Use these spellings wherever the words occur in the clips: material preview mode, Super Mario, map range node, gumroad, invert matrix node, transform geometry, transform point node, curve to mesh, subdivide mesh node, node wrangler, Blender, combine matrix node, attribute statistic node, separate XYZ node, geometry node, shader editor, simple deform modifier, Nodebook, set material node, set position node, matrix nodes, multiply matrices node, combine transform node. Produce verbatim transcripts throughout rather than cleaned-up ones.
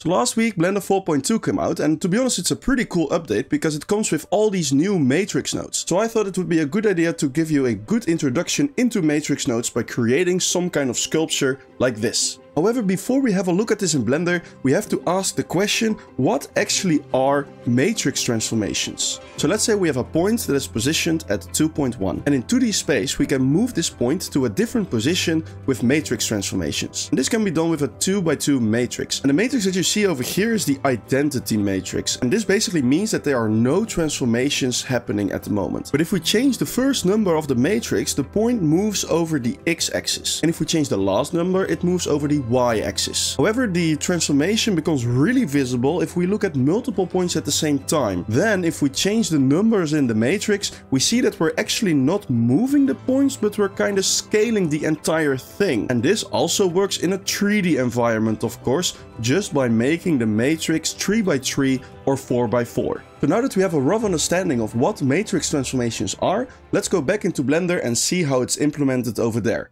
So last week Blender four point two came out, and to be honest it's a pretty cool update because it comes with all these new matrix nodes. So I thought it would be a good idea to give you a good introduction into matrix nodes by creating some kind of sculpture like this. However, before we have a look at this in Blender, we have to ask the question, what actually are matrix transformations? So let's say we have a point that is positioned at two point one. And in two D space, we can move this point to a different position with matrix transformations. And this can be done with a two by two matrix. And the matrix that you see over here is the identity matrix. And this basically means that there are no transformations happening at the moment. But if we change the first number of the matrix, the point moves over the x-axis. And if we change the last number, it moves over the y-axis. However, the transformation becomes really visible if we look at multiple points at the same time. Then, if we change the numbers in the matrix, we see that we're actually not moving the points, but we're kind of scaling the entire thing. And this also works in a three D environment, of course, just by making the matrix three by three or four by four. So now that we have a rough understanding of what matrix transformations are, let's go back into Blender and see how it's implemented over there.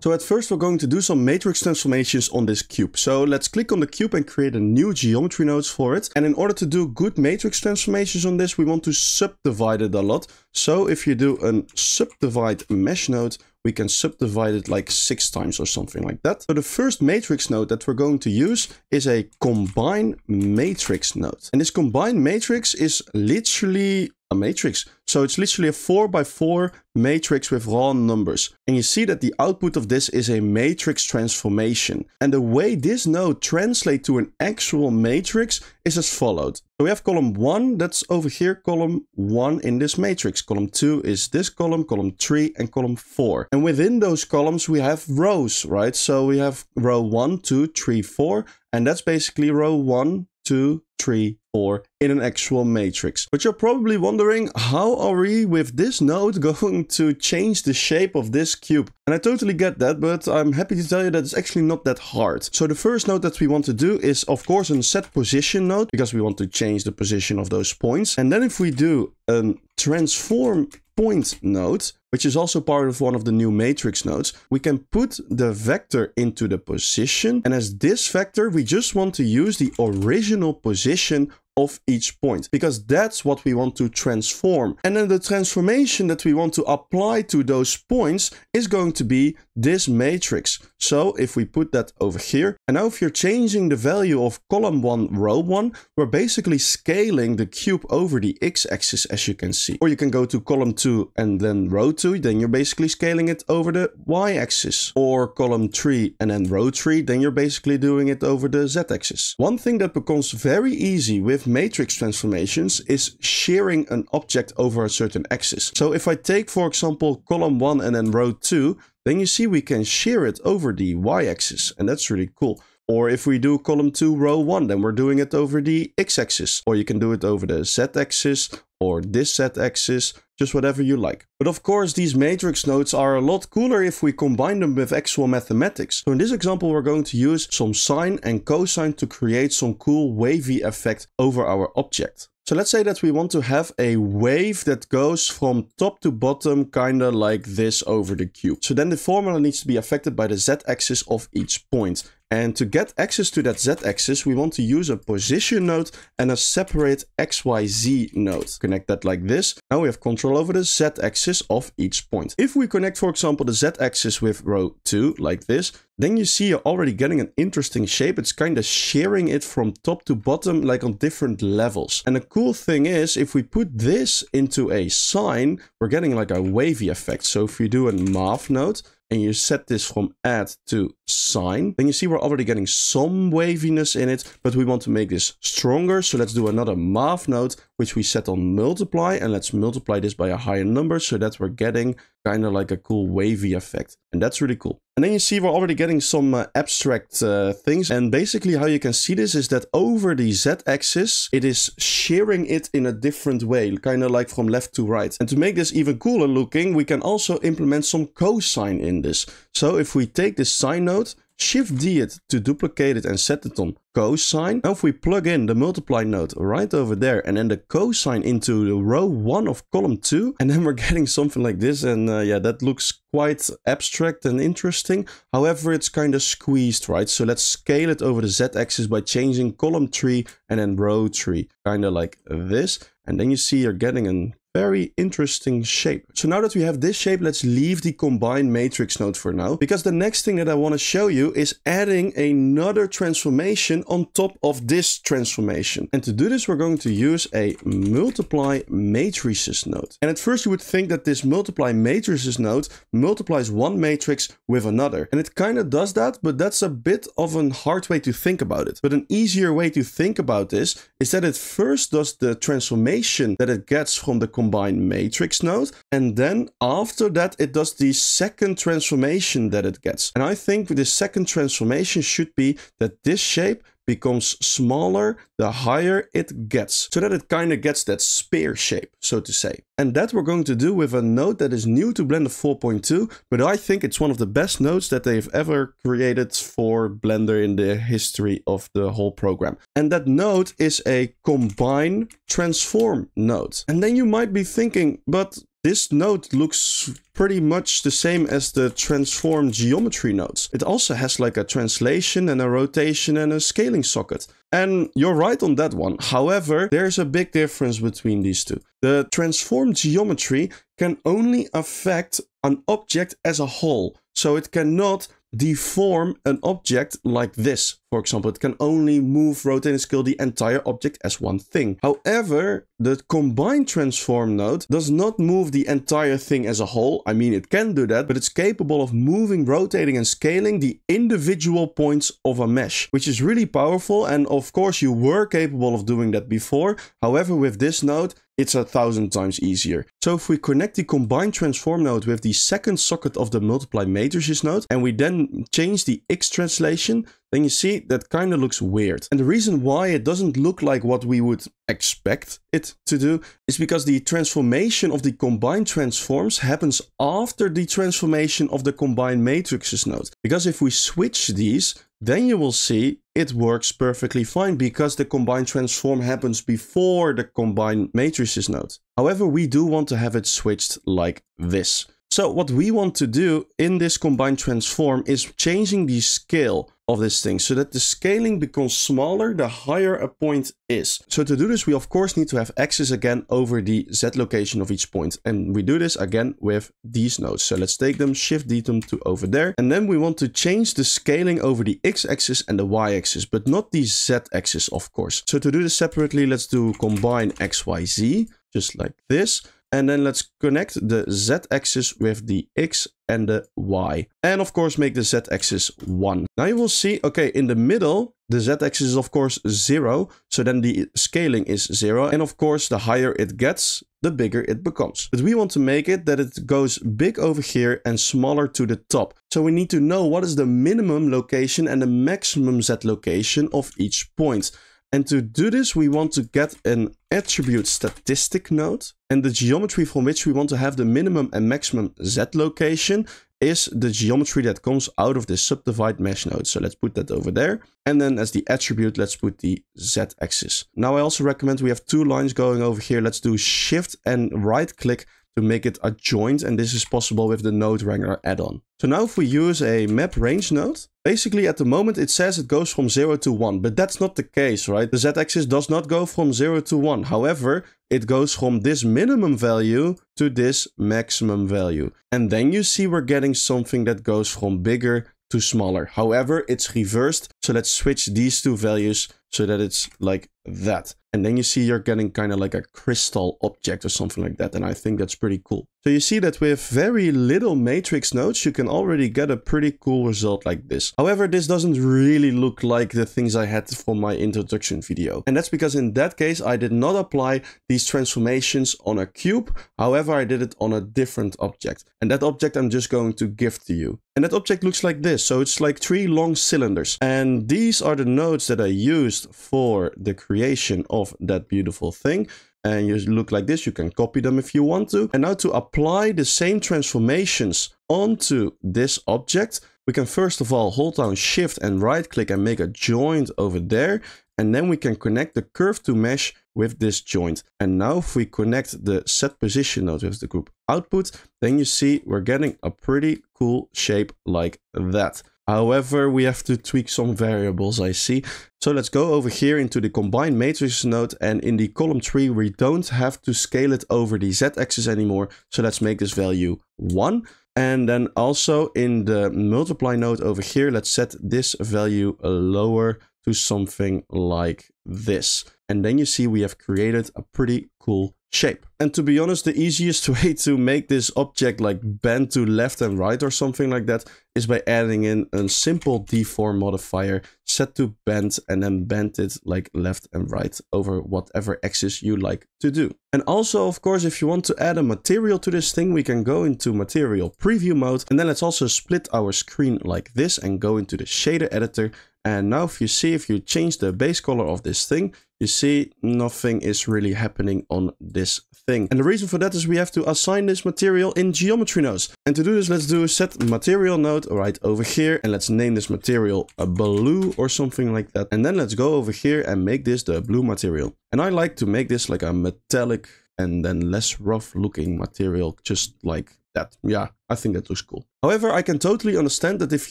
So at first we're going to do some matrix transformations on this cube. So let's click on the cube and create a new geometry node for it. And in order to do good matrix transformations on this, we want to subdivide it a lot. So if you do a subdivide mesh node, we can subdivide it like six times or something like that. So the first matrix node that we're going to use is a combine matrix node. And this combine matrix is literally a matrix. So it's literally a four by four matrix with raw numbers. And you see that the output of this is a matrix transformation. And the way this node translates to an actual matrix is as follows. So we have column one, that's over here, column one in this matrix. Column two is this column, column three, and column four. And within those columns we have rows, right? So we have row one, two, three, four, and that's basically row one, two, three, four in an actual matrix. But you're probably wondering, how are we with this node going to change the shape of this cube? And I totally get that, but I'm happy to tell you that it's actually not that hard. So the first node that we want to do is of course a set position node, because we want to change the position of those points. And then if we do a transform point node, which is also part of one of the new matrix nodes, we can put the vector into the position. And as this vector, we just want to use the original position of each point, because that's what we want to transform. And then the transformation that we want to apply to those points is going to be this matrix. So if we put that over here, and now if you're changing the value of column one, row one, we're basically scaling the cube over the x-axis, as you can see. Or you can go to column two and then row two, then you're basically scaling it over the y-axis. Or column three and then row three, then you're basically doing it over the z-axis. One thing that becomes very easy with matrix transformations is shearing an object over a certain axis. So if I take, for example, column one and then row two, then you see we can shear it over the y-axis, and that's really cool. Or if we do column two, row one, then we're doing it over the x-axis. Or you can do it over the z-axis or this z-axis, just whatever you like. But of course, these matrix nodes are a lot cooler if we combine them with actual mathematics. So in this example, we're going to use some sine and cosine to create some cool wavy effect over our object. So let's say that we want to have a wave that goes from top to bottom, kind of like this over the cube. So then the formula needs to be affected by the z-axis of each point. And to get access to that z-axis, we want to use a position node and a separate X Y Z node. Connect that like this. Now we have control over the z-axis of each point. If we connect, for example, the z-axis with row two, like this, then you see you're already getting an interesting shape. It's kind of shearing it from top to bottom, like on different levels. And the cool thing is, if we put this into a sine, we're getting like a wavy effect. So if we do a math node and you set this from add to sine, then you see we're already getting some waviness in it, but we want to make this stronger. So let's do another math node, which we set on multiply, and let's multiply this by a higher number so that we're getting kind of like a cool wavy effect. And that's really cool. And then you see we're already getting some uh, abstract uh, things. And basically how you can see this is that over the z-axis, it is shearing it in a different way, kind of like from left to right. And to make this even cooler looking, we can also implement some cosine in this. So if we take this sine node Shift D it to duplicate it and set it on cosine. Now if we plug in the multiply node right over there and then the cosine into the row one of column two, and then we're getting something like this. And uh, yeah, that looks quite abstract and interesting. However, it's kind of squeezed, right? So let's scale it over the z-axis by changing column three and then row three, kind of like this. And then you see you're getting an very interesting shape. So now that we have this shape, let's leave the combine matrix node for now, because the next thing that I want to show you is adding another transformation on top of this transformation. And to do this, we're going to use a multiply matrices node. And at first you would think that this multiply matrices node multiplies one matrix with another. And it kind of does that, but that's a bit of a hard way to think about it. But an easier way to think about this is that it first does the transformation that it gets from the combine combine matrix node, and then after that it does the second transformation that it gets. And I think the second transformation should be that this shape becomes smaller the higher it gets, so that it kind of gets that spear shape, so to say. And that we're going to do with a node that is new to Blender four point two, but I think it's one of the best nodes that they've ever created for Blender in the history of the whole program. And that node is a combine transform node. And then you might be thinking, but this node looks pretty much the same as the transform geometry nodes. It also has like a translation and a rotation and a scaling socket. And you're right on that one. However, there's a big difference between these two. The transform geometry can only affect an object as a whole. So it cannot deform an object like this. For example, it can only move, rotate, and scale the entire object as one thing. However, the combine transform node does not move the entire thing as a whole. I mean, it can do that, but it's capable of moving, rotating, and scaling the individual points of a mesh, which is really powerful. And of course, you were capable of doing that before. However, with this node, it's a thousand times easier. So if we connect the combine transform node with the second socket of the multiply matrices node, and we then change the X translation, then you see that kind of looks weird. And the reason why it doesn't look like what we would expect it to do is because the transformation of the combine transforms happens after the transformation of the combine matrices node. Because if we switch these, then you will see it works perfectly fine, because the combine transform happens before the combine matrices node. However, we do want to have it switched like this. So what we want to do in this combine transform is changing the scale of this thing, so that the scaling becomes smaller the higher a point is. So to do this, we of course need to have axis again over the Z location of each point. And we do this again with these nodes. So let's take them, shift D them to over there. And then we want to change the scaling over the X axis and the Y axis, but not the Z axis, of course. So to do this separately, let's do combine X Y Z, just like this. And then let's connect the Z-axis with the X and the Y. And of course, make the Z-axis one. Now you will see, okay, in the middle, the Z-axis is of course zero. So then the scaling is zero. And of course, the higher it gets, the bigger it becomes. But we want to make it that it goes big over here and smaller to the top. So we need to know what is the minimum location and the maximum Z location of each point. And to do this, we want to get an attribute statistic node, and the geometry from which we want to have the minimum and maximum Z location is the geometry that comes out of the subdivide mesh node. So let's put that over there. And then as the attribute, let's put the Z axis. Now I also recommend we have two lines going over here. Let's do shift and right click to make it adjoined, and this is possible with the node wrangler add-on. So now if we use a map range node, basically at the moment it says it goes from zero to one, but that's not the case, right? The Z-axis does not go from zero to one. However, it goes from this minimum value to this maximum value. And then you see we're getting something that goes from bigger to smaller. However, it's reversed. So let's switch these two values so that it's like that. And then you see you're getting kind of like a crystal object or something like that. And I think that's pretty cool. So you see that with very little matrix nodes, you can already get a pretty cool result like this. However, this doesn't really look like the things I had from my introduction video. And that's because in that case, I did not apply these transformations on a cube. However, I did it on a different object. And that object I'm just going to give to you. And that object looks like this. So it's like three long cylinders. And these are the nodes that I used for the creation of that beautiful thing. And you look like this, you can copy them if you want to. And now to apply the same transformations onto this object, We can first of all hold down shift and right click and make a joint over there, and then we can connect the curve to mesh with this joint. And now if we connect the set position node with the group output, then you see we're getting a pretty cool shape like that. However, we have to tweak some variables, I see. So let's go over here into the combine matrix node, and in the column three, we don't have to scale it over the z-axis anymore. So let's make this value one. And then also in the multiply node over here, let's set this value lower to something like this. And then you see we have created a pretty cool shape. And to be honest, the easiest way to make this object like bend to left and right or something like that is by adding in a simple deform modifier, set to bend, and then bend it like left and right over whatever axis you like to do. And also, of course, if you want to add a material to this thing, we can go into material preview mode, and then let's also split our screen like this and go into the shader editor. And now if you see, if you change the base color of this thing, you see nothing is really happening on this thing. And the reason for that is we have to assign this material in geometry nodes. And to do this, let's do a set material node right over here. And let's name this material a blue or something like that. And then let's go over here and make this the blue material. And I like to make this like a metallic and then less rough looking material, just like that. Yeah, I think that looks cool. However, I can totally understand that if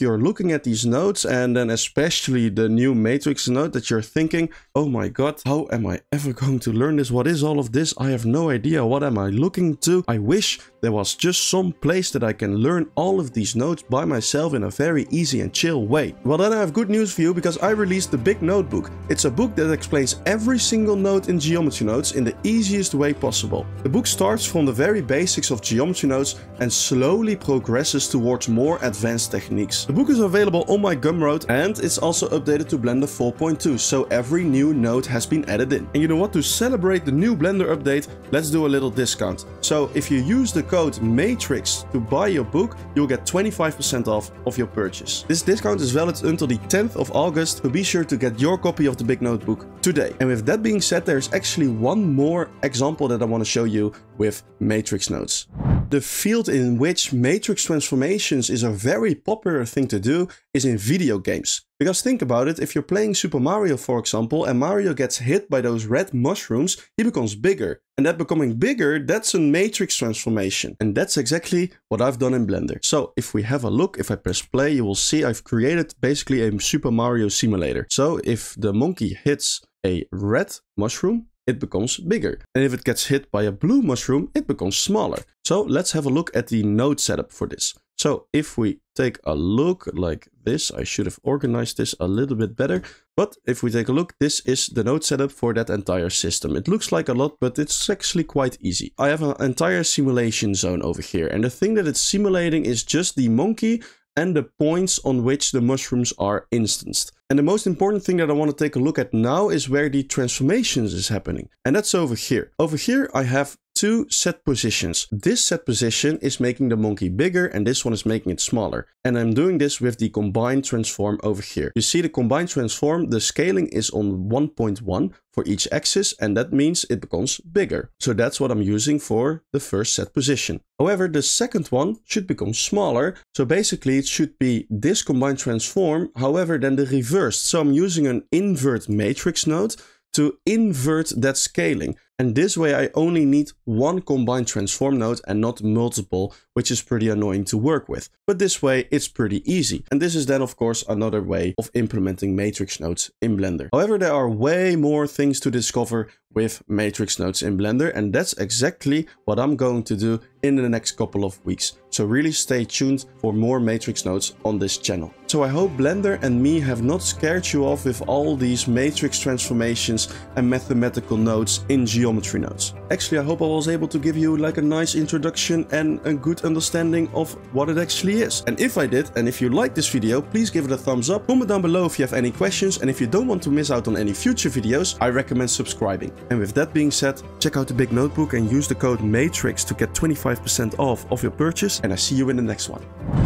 you're looking at these nodes, and then especially the new matrix node, that you're thinking, oh my god, how am I ever going to learn this? What is all of this? I have no idea. What am I looking to? I wish there was just some place that I can learn all of these nodes by myself in a very easy and chill way. Well, then I have good news for you, because I released the big Nodebook. It's a book that explains every single node in geometry nodes in the easiest way possible. The book starts from the very basics of geometry nodes and slowly progresses towards more advanced techniques. The book is available on my Gumroad, and it's also updated to Blender four point two, so every new node has been added in. And you know what? To celebrate the new Blender update, let's do a little discount. So if you use the code MATRIX to buy your book, you'll get twenty-five percent off of your purchase. This discount is valid until the tenth of August, so be sure to get your copy of the big Nodebook today. And with that being said, there's actually one more example that I want to show you with matrix nodes. The field in which matrix transformations is a very popular thing to do is in video games. Because think about it, if you're playing Super Mario, for example, and Mario gets hit by those red mushrooms, he becomes bigger. And that becoming bigger, that's a matrix transformation. And that's exactly what I've done in Blender. So if we have a look, if I press play, you will see I've created basically a Super Mario simulator. So if the monkey hits a red mushroom, it becomes bigger. And if it gets hit by a blue mushroom, it becomes smaller. So let's have a look at the node setup for this. So if we take a look like this, I should have organized this a little bit better. But if we take a look, this is the node setup for that entire system. It looks like a lot, but it's actually quite easy. I have an entire simulation zone over here. And the thing that it's simulating is just the monkey and the points on which the mushrooms are instanced. And the most important thing that I want to take a look at now is where the transformations is happening. And that's over here. Over here I have two set positions. This set position is making the monkey bigger, and this one is making it smaller. And I'm doing this with the combine transform over here. You see the combine transform, the scaling is on one point one for each axis, and that means it becomes bigger. So that's what I'm using for the first set position. However, the second one should become smaller. So basically it should be this combine transform, however, then the reversed. So I'm using an invert matrix node to invert that scaling. And this way I only need one combine transform node and not multiple, which is pretty annoying to work with. But this way it's pretty easy. And this is then of course another way of implementing matrix nodes in Blender. However, there are way more things to discover with matrix nodes in Blender, and that's exactly what I'm going to do in the next couple of weeks. So really stay tuned for more matrix nodes on this channel. So I hope Blender and me have not scared you off with all these matrix transformations and mathematical nodes in geometry. geometry nodes. Actually, I hope I was able to give you like a nice introduction and a good understanding of what it actually is. And if I did, and if you like this video, please give it a thumbs up. Comment down below if you have any questions, and if you don't want to miss out on any future videos, I recommend subscribing. And with that being said, check out the big Nodebook and use the code MATRIX to get twenty-five percent off of your purchase, and I see you in the next one.